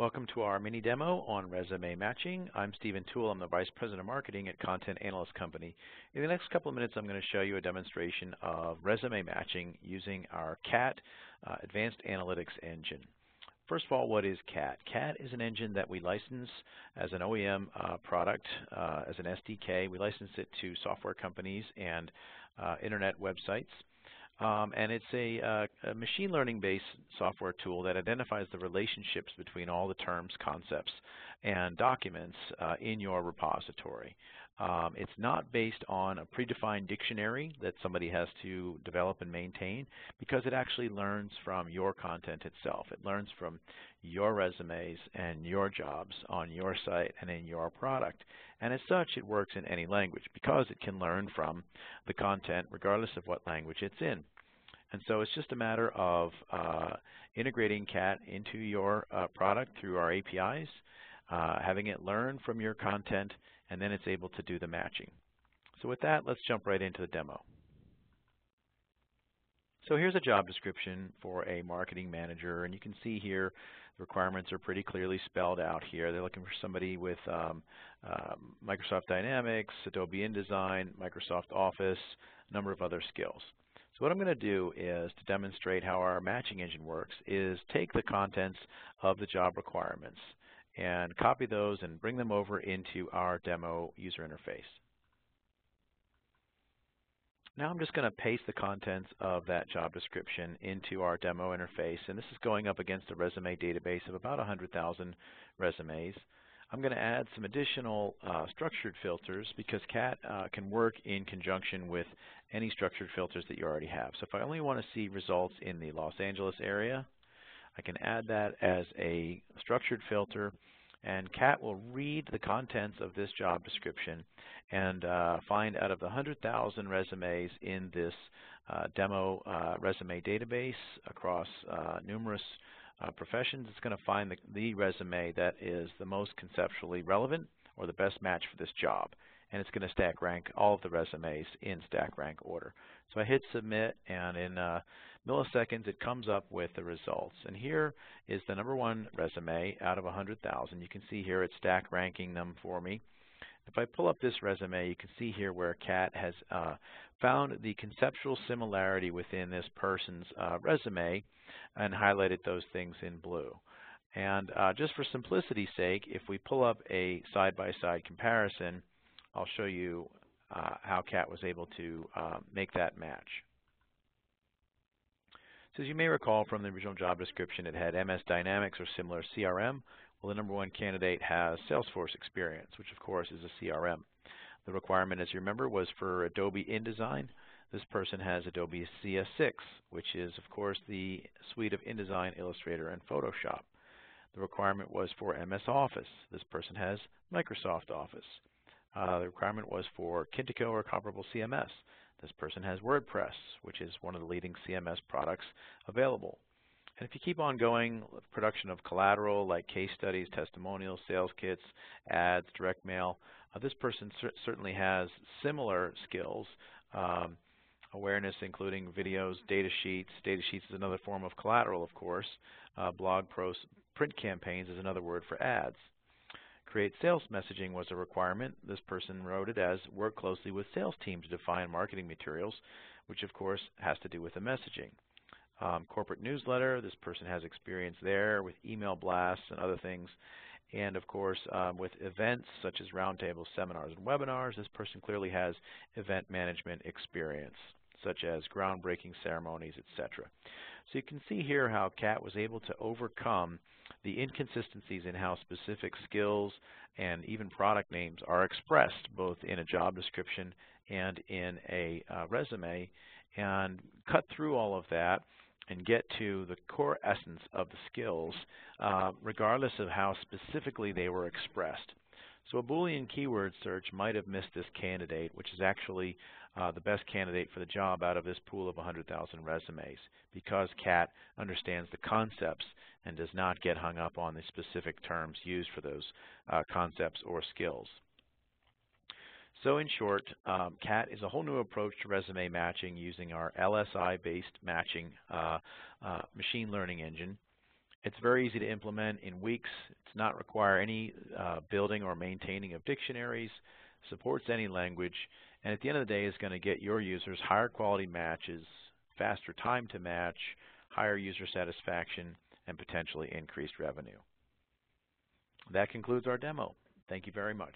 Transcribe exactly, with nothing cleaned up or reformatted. Welcome to our mini demo on resume matching. I'm Stephen Toole. I'm the Vice President of Marketing at Content Analyst Company. In the next couple of minutes, I'm going to show you a demonstration of resume matching using our C A T, uh, Advanced Analytics Engine. First of all, what is C A T? C A T is an engine that we license as an O E M uh, product, uh, as an S D K. We license it to software companies and uh, internet websites. Um, and it's a, uh, a machine learning-based software tool that identifies the relationships between all the terms, concepts, and documents uh, in your repository. Um, it's not based on a predefined dictionary that somebody has to develop and maintain, because it actually learns from your content itself. It learns from your resumes and your jobs on your site and in your product. And as such, it works in any language because it can learn from the content regardless of what language it's in. And so it's just a matter of uh, integrating C A T into your uh, product through our A P Is, uh, having it learn from your content, and then it's able to do the matching. So with that, let's jump right into the demo. So here's a job description for a marketing manager, and you can see here the requirements are pretty clearly spelled out here. They're looking for somebody with um, uh, Microsoft Dynamics, Adobe InDesign, Microsoft Office, a number of other skills. So what I'm going to do is, to demonstrate how our matching engine works, is take the contents of the job requirements and copy those and bring them over into our demo user interface. Now I'm just going to paste the contents of that job description into our demo interface, and this is going up against a resume database of about one hundred thousand resumes. I'm going to add some additional uh, structured filters, because C A T uh, can work in conjunction with any structured filters that you already have. So if I only want to see results in the Los Angeles area, I can add that as a structured filter, and C A T will read the contents of this job description and uh, find out of the one hundred thousand resumes in this uh, demo uh, resume database across uh, numerous uh, professions, it's going to find the, the resume that is the most conceptually relevant or the best match for this job. And it's going to stack rank all of the resumes in stack rank order. So I hit submit, and in uh, milliseconds it comes up with the results. And here is the number one resume out of one hundred thousand. You can see here it's stack ranking them for me. If I pull up this resume, you can see here where C A T has uh, found the conceptual similarity within this person's uh, resume and highlighted those things in blue. And uh, just for simplicity's sake, if we pull up a side-by-side comparison, I'll show you uh, how C A T was able to uh, make that match. So as you may recall from the original job description, it had M S Dynamics or similar C R M. Well, the number one candidate has Salesforce experience, which of course is a C R M. The requirement, as you remember, was for Adobe InDesign. This person has Adobe C S six, which is of course the suite of InDesign, Illustrator, and Photoshop. The requirement was for M S Office. This person has Microsoft Office. Uh, the requirement was for Kentico or comparable C M S. This person has WordPress, which is one of the leading C M S products available. And if you keep on going, production of collateral like case studies, testimonials, sales kits, ads, direct mail, uh, this person cer certainly has similar skills, um, awareness including videos, data sheets. Data sheets is another form of collateral, of course. Uh, blog posts, print campaigns is another word for ads. Create sales messaging was a requirement. This person wrote it as work closely with sales team to define marketing materials, which of course has to do with the messaging. Um, corporate newsletter, this person has experience there with email blasts and other things. And of course, um, with events such as roundtables, seminars, and webinars, this person clearly has event management experience, such as groundbreaking ceremonies, et cetera. So you can see here how C A T was able to overcome the inconsistencies in how specific skills and even product names are expressed both in a job description and in a uh, resume, and cut through all of that and get to the core essence of the skills uh, regardless of how specifically they were expressed. So a Boolean keyword search might have missed this candidate, which is actually uh, the best candidate for the job out of this pool of one hundred thousand resumes, because C A T understands the concepts and does not get hung up on the specific terms used for those uh, concepts or skills. So in short, um, C A T is a whole new approach to resume matching using our L S I-based matching uh, uh, machine learning engine. It's very easy to implement in weeks. It's not require any uh, building or maintaining of dictionaries, supports any language, and at the end of the day is going to get your users higher quality matches, faster time to match, higher user satisfaction, and potentially increased revenue. That concludes our demo. Thank you very much.